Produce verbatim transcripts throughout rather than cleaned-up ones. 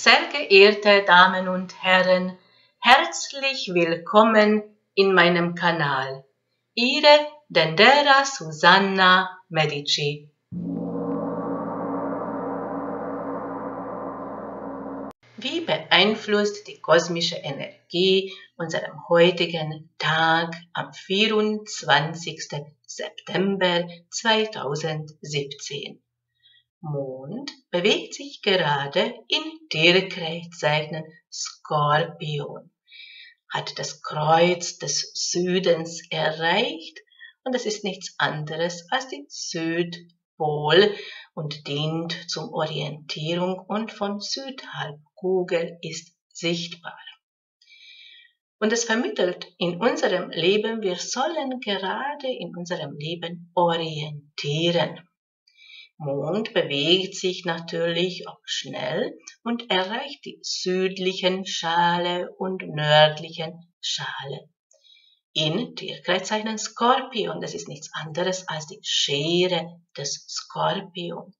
Sehr geehrte Damen und Herren, herzlich willkommen in meinem Kanal. Ihre Dendera Susanna Medici. Wie beeinflusst die kosmische Energie unseren heutigen Tag am vierundzwanzigsten September zweitausendsiebzehn? Mond bewegt sich gerade in Tierkreiszeichen Skorpion, hat das Kreuz des Südens erreicht und das ist nichts anderes als den Südpol und dient zur Orientierung und vom Südhalbkugel ist sichtbar. Und es vermittelt in unserem Leben, wir sollen gerade in unserem Leben orientieren. Mond bewegt sich natürlich auch schnell und erreicht die südlichen Schale und nördlichen Schale. In Tierkreiszeichen Skorpion, das ist nichts anderes als die Schere des Skorpion.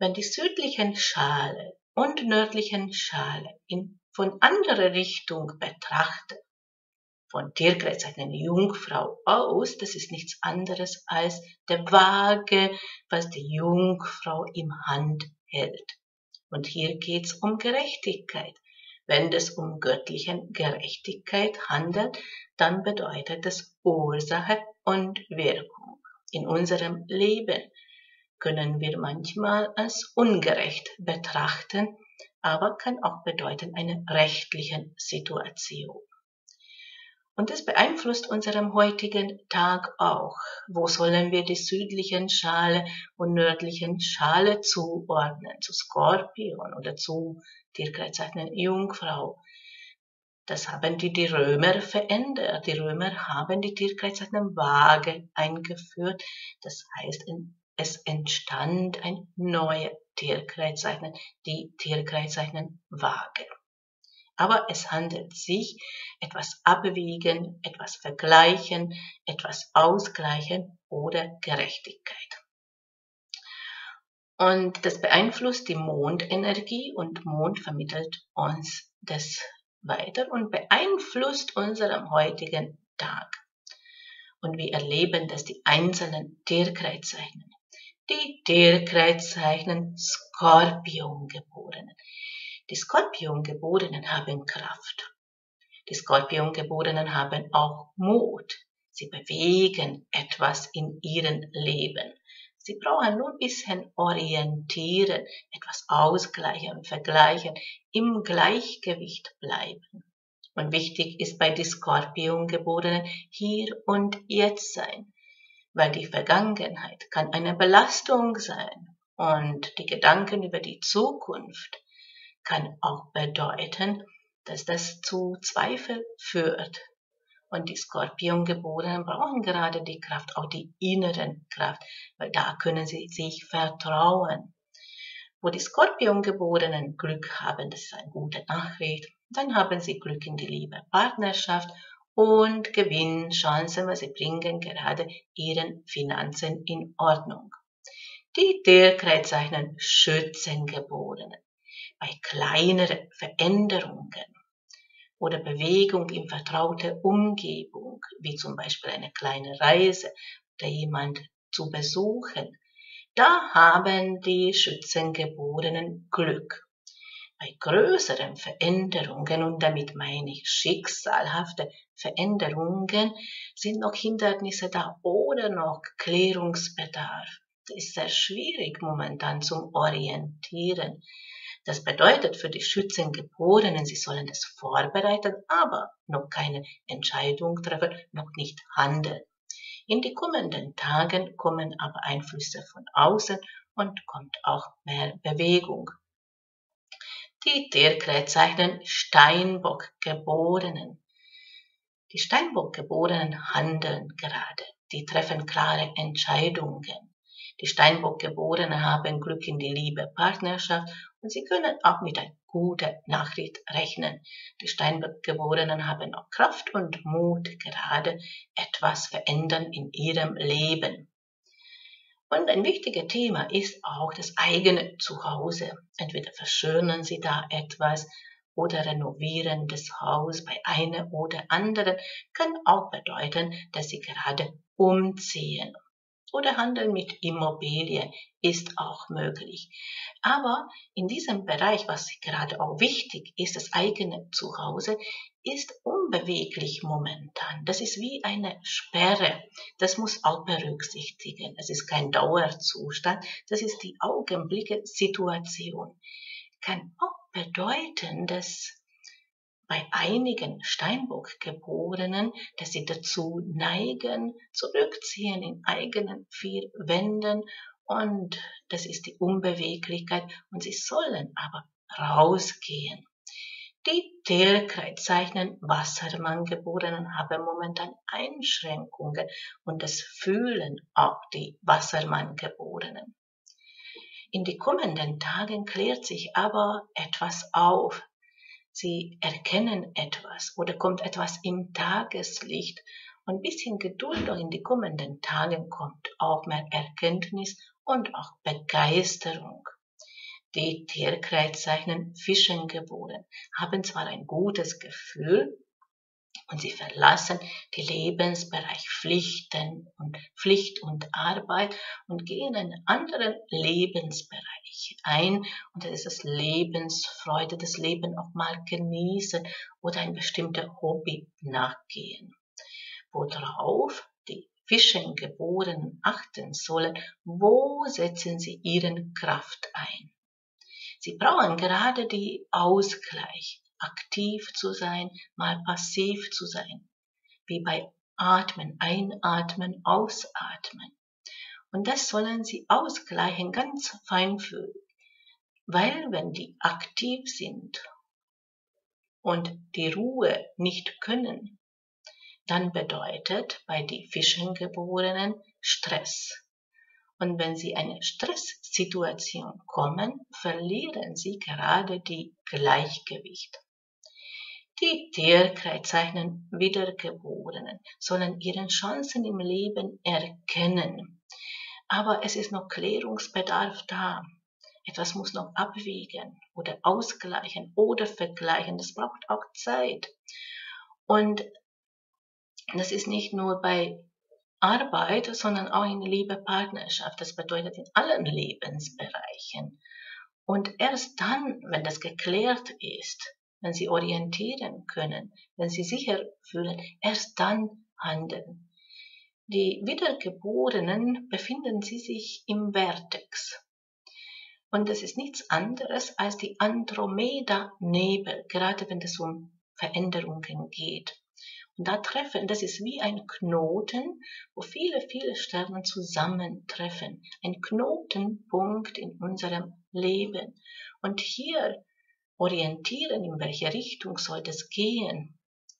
Wenn die südlichen Schale und nördlichen Schale in, von anderer Richtung betrachtet, von Tierkreiszeichen Jungfrau aus, das ist nichts anderes als der Waage, was die Jungfrau im Hand hält. Und hier geht es um Gerechtigkeit. Wenn es um göttliche Gerechtigkeit handelt, dann bedeutet das Ursache und Wirkung. In unserem Leben können wir manchmal als ungerecht betrachten, aber kann auch bedeuten eine rechtliche Situation. Und das beeinflusst unseren heutigen Tag auch. Wo sollen wir die südlichen Schale und nördlichen Schale zuordnen? Zu Skorpion oder zu Tierkreiszeichen Jungfrau. Das haben die, die Römer verändert. Die Römer haben die Tierkreiszeichen Waage eingeführt. Das heißt, es entstand ein neues Tierkreiszeichen, die Tierkreiszeichen Waage. Aber es handelt sich etwas abwägen, etwas vergleichen, etwas ausgleichen oder Gerechtigkeit. Und das beeinflusst die Mondenergie und Mond vermittelt uns das weiter und beeinflusst unseren heutigen Tag. Und wir erleben, dass die einzelnen Tierkreiszeichen, die Tierkreiszeichen Skorpion geborenen, die Skorpiongeborenen haben Kraft. Die Skorpiongeborenen haben auch Mut. Sie bewegen etwas in ihrem Leben. Sie brauchen nur ein bisschen orientieren, etwas ausgleichen, vergleichen, im Gleichgewicht bleiben. Und wichtig ist bei den Skorpiongeborenen hier und jetzt sein, weil die Vergangenheit kann eine Belastung sein und die Gedanken über die Zukunft kann auch bedeuten, dass das zu Zweifel führt. Und die Skorpiongeborenen brauchen gerade die Kraft, auch die inneren Kraft, weil da können sie sich vertrauen. Wo die Skorpiongeborenen Glück haben, das ist eine gute Nachricht, dann haben sie Glück in die Liebe, Partnerschaft und Gewinnchancen, weil sie bringen gerade ihren Finanzen in Ordnung. Die Tierkreiszeichen Schützengeborenen. Bei kleineren Veränderungen oder Bewegung in vertrauter Umgebung, wie zum Beispiel eine kleine Reise oder jemand zu besuchen, da haben die Schützengeborenen Glück. Bei größeren Veränderungen, und damit meine ich schicksalhafte Veränderungen, sind noch Hindernisse da oder noch Klärungsbedarf. Das ist sehr schwierig momentan zum Orientieren. Das bedeutet für die Schützengeborenen, sie sollen das vorbereiten, aber noch keine Entscheidung treffen, noch nicht handeln. In die kommenden Tagen kommen aber Einflüsse von außen und kommt auch mehr Bewegung. Die Tierkreiszeichen Steinbockgeborenen. Die Steinbockgeborenen handeln gerade, die treffen klare Entscheidungen. Die Steinbockgeborenen haben Glück in die Liebe, Partnerschaft und sie können auch mit einer guten Nachricht rechnen. Die Steinbockgeborenen haben auch Kraft und Mut, gerade etwas verändern in ihrem Leben. Und ein wichtiges Thema ist auch das eigene Zuhause. Entweder verschönern Sie da etwas oder renovieren das Haus bei einer oder anderen, kann auch bedeuten, dass Sie gerade umziehen. Oder Handel mit Immobilien ist auch möglich. Aber in diesem Bereich, was gerade auch wichtig ist, das eigene Zuhause, ist unbeweglich momentan. Das ist wie eine Sperre. Das muss auch berücksichtigen. Das ist kein Dauerzustand. Das ist die augenblickliche Situation. Kann auch bedeuten, dass bei einigen Steinbock-Geborenen, dass sie dazu neigen, zurückziehen in eigenen vier Wänden, und das ist die Unbeweglichkeit, und sie sollen aber rausgehen. Die Teilkreiszeichen Wassermann-Geborenen haben momentan Einschränkungen, und das fühlen auch die Wassermann-Geborenen. In den kommenden Tagen klärt sich aber etwas auf. Sie erkennen etwas oder kommt etwas im Tageslicht, und ein bisschen Geduld auch in die kommenden Tagen kommt auch mehr Erkenntnis und auch Begeisterung. Die Tierkreiszeichen Fischen geboren haben zwar ein gutes Gefühl, und sie verlassen die Lebensbereich Pflichten und Pflicht und Arbeit und gehen in einen anderen Lebensbereich ein. Und das ist das Lebensfreude, das Leben auch mal genießen oder ein bestimmtes Hobby nachgehen. Worauf die Fischengeborenen achten sollen, wo setzen sie ihren Kraft ein? Sie brauchen gerade die Ausgleich. Aktiv zu sein, mal passiv zu sein, wie bei Atmen, Einatmen, Ausatmen. Und das sollen Sie ausgleichen, ganz feinfühlig, weil wenn die aktiv sind und die Ruhe nicht können, dann bedeutet bei den Fischengeborenen Stress. Und wenn Sie in eine Stresssituation kommen, verlieren Sie gerade die Gleichgewicht. Die Tierkreiszeichen Wiedergeborenen sollen ihre Chancen im Leben erkennen. Aber es ist noch Klärungsbedarf da. Etwas muss noch abwägen oder ausgleichen oder vergleichen. Das braucht auch Zeit. Und das ist nicht nur bei Arbeit, sondern auch in Liebe, Partnerschaft. Das bedeutet in allen Lebensbereichen. Und erst dann, wenn das geklärt ist, wenn Sie orientieren können, wenn Sie sicher fühlen, erst dann handeln. Die Wiedergeborenen befinden sie sich im Vertex. Und das ist nichts anderes als die Andromeda-Nebel, gerade wenn es um Veränderungen geht. Und da treffen, das ist wie ein Knoten, wo viele, viele Sterne zusammentreffen. Ein Knotenpunkt in unserem Leben. Und hier orientieren, in welche Richtung soll das gehen.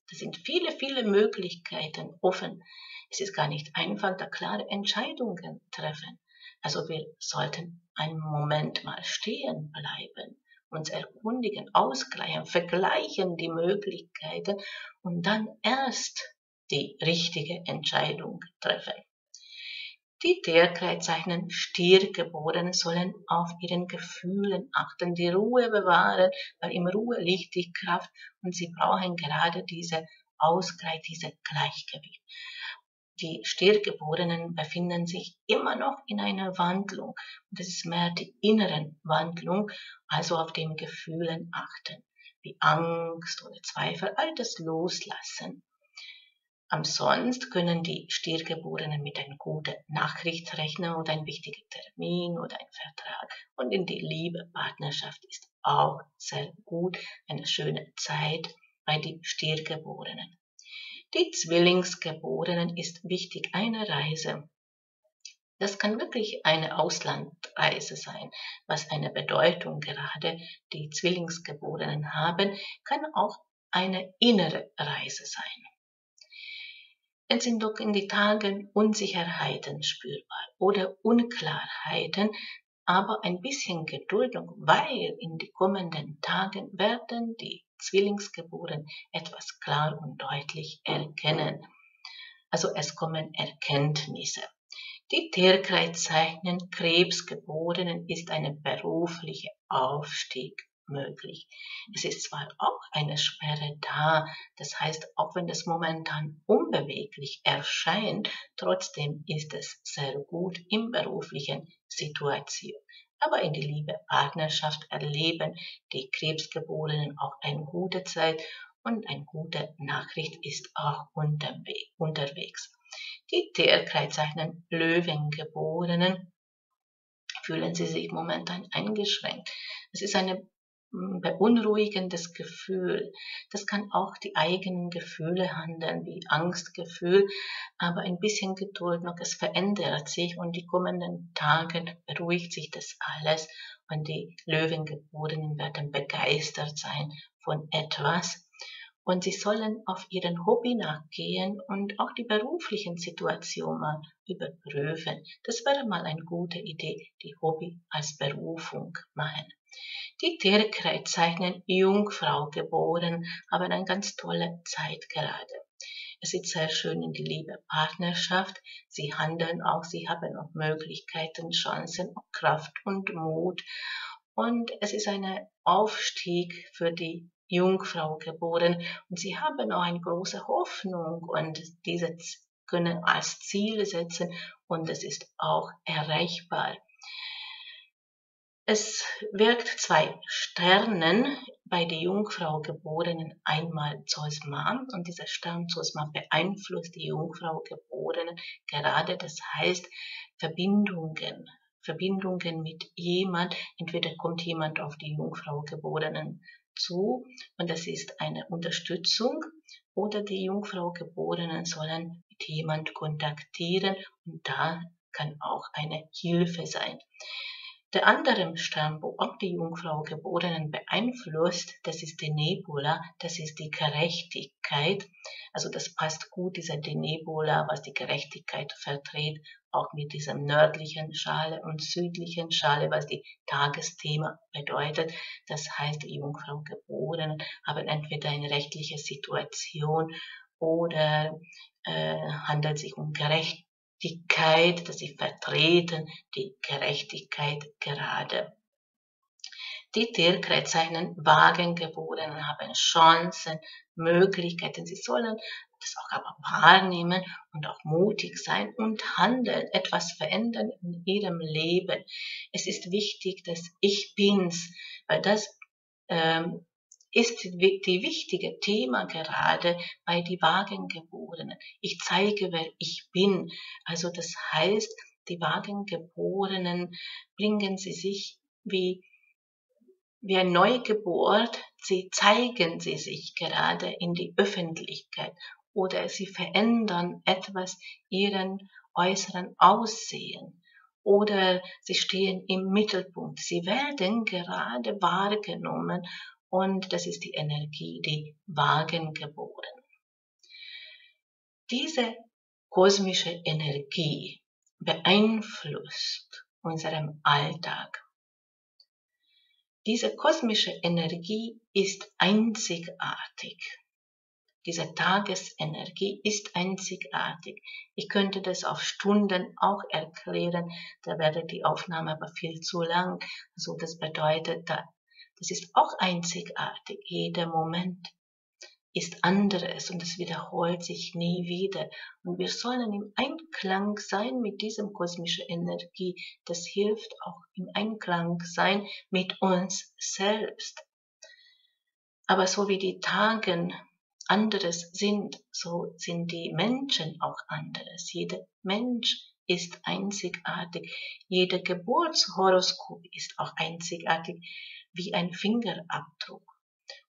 Da sind viele, viele Möglichkeiten offen. Es ist gar nicht einfach, da klare Entscheidungen treffen. Also wir sollten einen Moment mal stehen bleiben, uns erkundigen, ausgleichen, vergleichen die Möglichkeiten und dann erst die richtige Entscheidung treffen. Die Tierkreiszeichen Stiergeborenen sollen auf ihren Gefühlen achten, die Ruhe bewahren, weil in Ruhe liegt die Kraft und sie brauchen gerade diese Ausgleich, diese Gleichgewicht. Die Stiergeborenen befinden sich immer noch in einer Wandlung. Und das ist mehr die inneren Wandlung, also auf den Gefühlen achten, wie Angst oder Zweifel, all das loslassen. Ansonsten können die Stiergeborenen mit einer guten Nachricht rechnen oder ein wichtiger Termin oder ein Vertrag. Und in die Liebe, Partnerschaft ist auch sehr gut, eine schöne Zeit bei den Stiergeborenen. Die Zwillingsgeborenen ist wichtig, eine Reise. Das kann wirklich eine Auslandreise sein, was eine Bedeutung gerade die Zwillingsgeborenen haben, kann auch eine innere Reise sein. Es sind doch in den Tagen Unsicherheiten spürbar oder Unklarheiten, aber ein bisschen Geduld, weil in den kommenden Tagen werden die Zwillingsgeborenen etwas klar und deutlich erkennen. Also es kommen Erkenntnisse. Die Tierkreiszeichen Krebsgeborenen ist ein beruflicher Aufstieg möglich. Es ist zwar auch eine Sperre da, das heißt, auch wenn es momentan unbeweglich erscheint, trotzdem ist es sehr gut in beruflichen Situationen. Aber in die Liebe, Partnerschaft erleben die Krebsgeborenen auch eine gute Zeit und eine gute Nachricht ist auch unterwegs. Die Tierkreiszeichen Löwengeborenen fühlen sie sich momentan eingeschränkt. Es ist eine beunruhigendes Gefühl. Das kann auch die eigenen Gefühle handeln, wie Angstgefühl, aber ein bisschen Geduld noch, es verändert sich und die kommenden Tage beruhigt sich das alles und die Löwengeborenen werden begeistert sein von etwas und sie sollen auf ihren Hobby nachgehen und auch die beruflichen Situationen mal überprüfen. Das wäre mal eine gute Idee, die Hobby als Berufung machen. Die Tierkreiszeichen Jungfrau geboren haben eine ganz tolle Zeit gerade. Es ist sehr schön in die Liebe, Partnerschaft. Sie handeln auch, sie haben auch Möglichkeiten, Chancen, Kraft und Mut. Und es ist ein Aufstieg für die Jungfrau geboren. Und sie haben auch eine große Hoffnung und diese können als Ziel setzen und es ist auch erreichbar. Es wirkt zwei Sternen bei der Jungfrau Geborenen, einmal Zosma, und dieser Stern Zosma beeinflusst die Jungfrau Geborenen gerade, das heißt Verbindungen, Verbindungen mit jemand, entweder kommt jemand auf die Jungfrau Geborenen zu und das ist eine Unterstützung oder die Jungfrau Geborenen sollen mit jemand kontaktieren und da kann auch eine Hilfe sein. Der andere Stern, wo auch die Jungfrau Geborenen beeinflusst, das ist Denebola, das ist die Gerechtigkeit. Also das passt gut, dieser Denebola, was die Gerechtigkeit vertritt, auch mit dieser nördlichen Schale und südlichen Schale, was die Tagesthema bedeutet. Das heißt, die Jungfrau Geborenen haben entweder eine rechtliche Situation oder äh, handelt sich um Gerechtigkeit. Dass sie vertreten, die Gerechtigkeit gerade. Die Tierkreiszeichen Waagegeborenen haben Chancen, Möglichkeiten, sie sollen das auch aber wahrnehmen und auch mutig sein und handeln, etwas verändern in ihrem Leben. Es ist wichtig, dass ich bin's, weil das ähm, ist die wichtige Thema gerade bei die Waagegeborenen. Ich zeige, wer ich bin. Also das heißt, die Waagegeborenen bringen sie sich wie, wie eine Neugeburt. Sie zeigen sie sich gerade in die Öffentlichkeit oder sie verändern etwas ihren äußeren Aussehen. Oder sie stehen im Mittelpunkt. Sie werden gerade wahrgenommen. Und das ist die Energie, die Waagegeborenen. Diese kosmische Energie beeinflusst unseren Alltag. Diese kosmische Energie ist einzigartig. Diese Tagesenergie ist einzigartig. Ich könnte das auf Stunden auch erklären, da wäre die Aufnahme aber viel zu lang. Also das bedeutet, da das ist auch einzigartig. Jeder Moment ist anderes und es wiederholt sich nie wieder. Und wir sollen im Einklang sein mit diesem kosmischen Energie. Das hilft auch im Einklang sein mit uns selbst. Aber so wie die Tage anderes sind, so sind die Menschen auch anderes. Jeder Mensch ist einzigartig. Jeder Geburtshoroskop ist auch einzigartig, wie ein Fingerabdruck.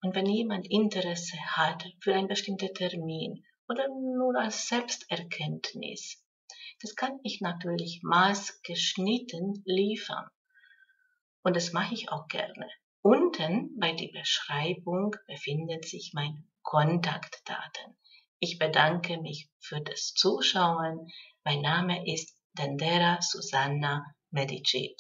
Und wenn jemand Interesse hat für einen bestimmten Termin oder nur als Selbsterkenntnis, das kann ich natürlich maßgeschnitten liefern. Und das mache ich auch gerne. Unten bei der Beschreibung befindet sich mein Kontaktdaten. Ich bedanke mich für das Zuschauen. Mein Name ist Dendera Susanna Medici.